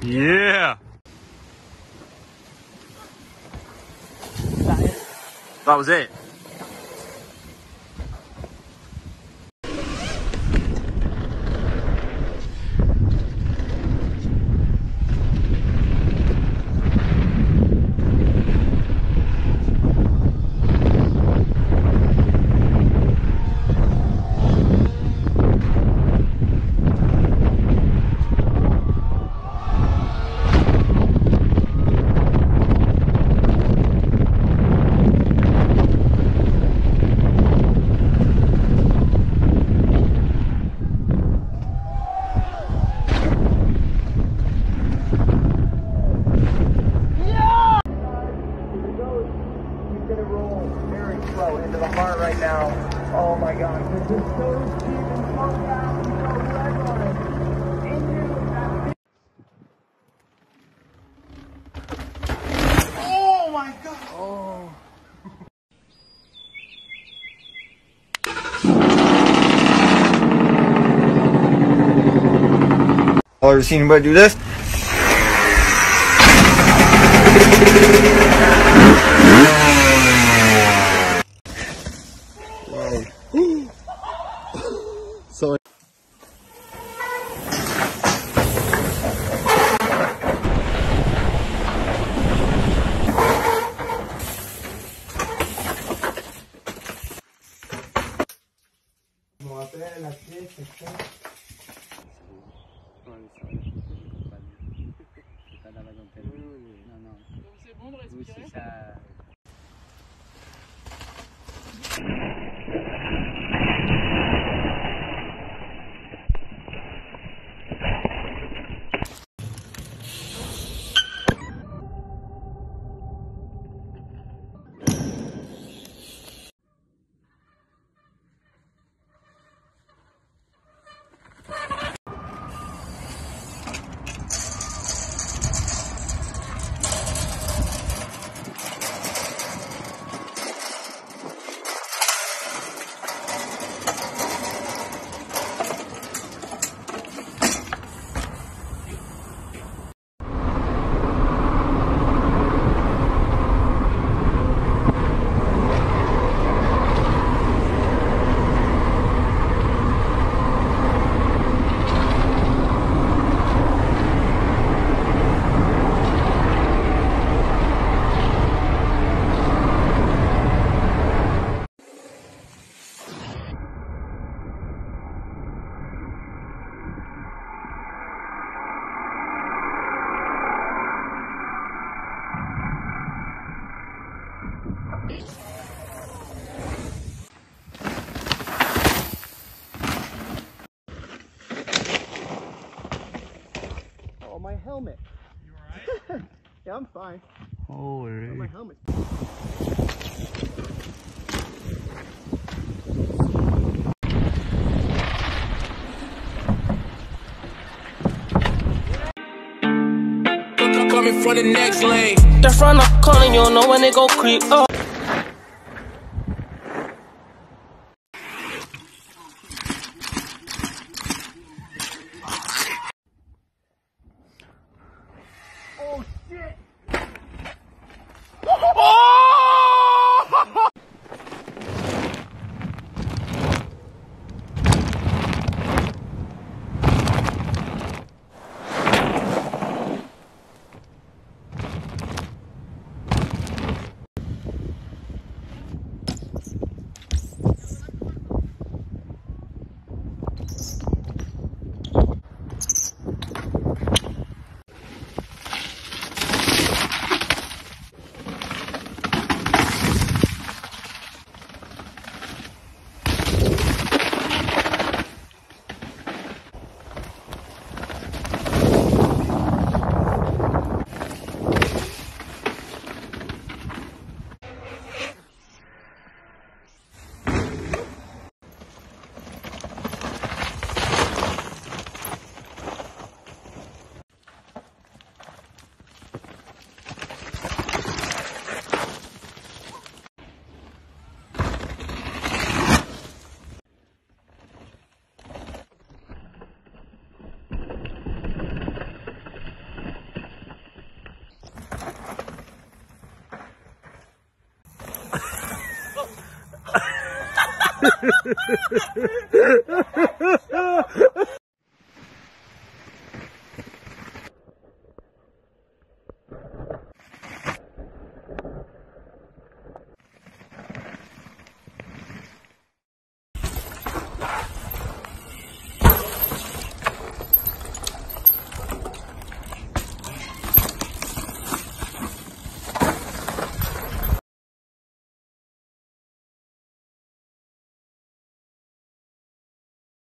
Yeah! That was it. Right now, oh my God, this is so steep and so fast and so wet on it. Oh my God! Oh. I've never seen anybody do this. Helmet. You alright? Yeah, I'm fine. Holy. My helmet. Coming from the next lane. They're from the corner, you don't know when they go creep up.